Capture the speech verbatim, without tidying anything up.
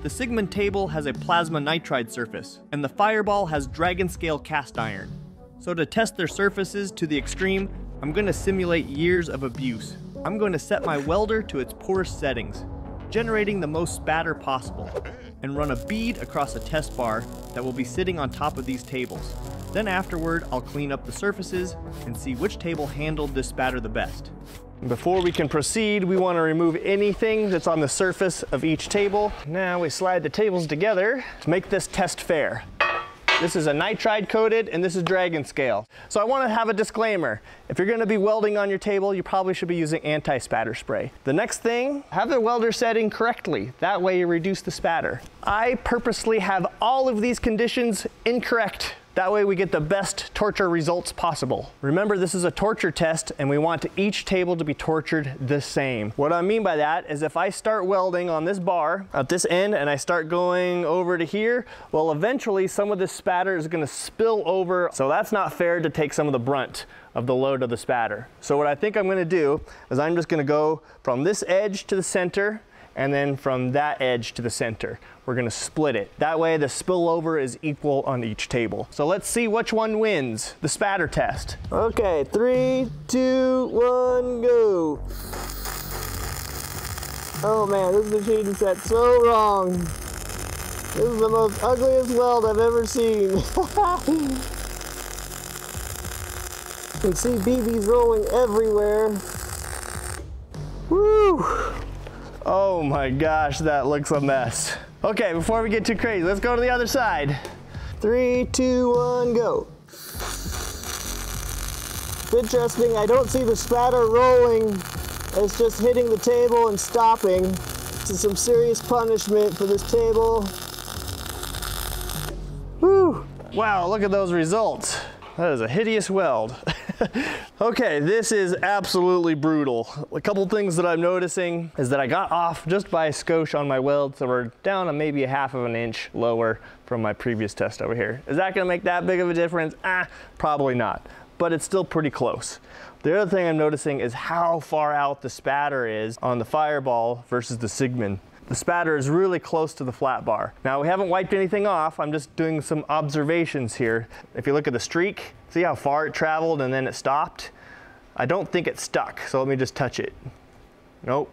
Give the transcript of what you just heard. The Sigmund table has a plasma nitride surface, and the Fireball has dragon scale cast iron. So to test their surfaces to the extreme, I'm going to simulate years of abuse. I'm going to set my welder to its poorest settings, generating the most spatter possible, and run a bead across a test bar that will be sitting on top of these tables. Then afterward, I'll clean up the surfaces and see which table handled this spatter the best. Before we can proceed, we want to remove anything that's on the surface of each table. Now we slide the tables together to make this test fair. This is a nitride coated and this is dragon scale. So I want to have a disclaimer. If you're going to be welding on your table, you probably should be using anti-spatter spray. The next thing, have the welder setting correctly. That way you reduce the spatter. I purposely have all of these conditions incorrect. That way we get the best torture results possible. Remember, this is a torture test and we want each table to be tortured the same. What I mean by that is if I start welding on this bar at this end and I start going over to here, well, eventually some of this spatter is gonna spill over. So that's not fair to take some of the brunt of the load of the spatter. So what I think I'm gonna do is I'm just gonna go from this edge to the center and then from that edge to the center. We're gonna split it. That way the spillover is equal on each table. So let's see which one wins the spatter test. Okay, three, two, one, go. Oh man, this machine is set so wrong. This is the most ugliest weld I've ever seen. You can see B Bs rolling everywhere. Woo! Oh my gosh, that looks a mess. Okay, before we get too crazy, let's go to the other side. Three, two, one, go. It's interesting, I don't see the spatter rolling. It's just hitting the table and stopping. It's some serious punishment for this table. Whew. Wow, look at those results. That is a hideous weld. Okay, this is absolutely brutal. A couple things that I'm noticing is that I got off just by a skosh on my weld, so we're down on maybe a half of an inch lower from my previous test over here. Is that gonna make that big of a difference? Ah, probably not, but it's still pretty close. The other thing I'm noticing is how far out the spatter is on the Fireball versus the Sigmund. The spatter is really close to the flat bar. Now, we haven't wiped anything off. I'm just doing some observations here. If you look at the streak, see how far it traveled and then it stopped? I don't think it stuck, so let me just touch it. Nope,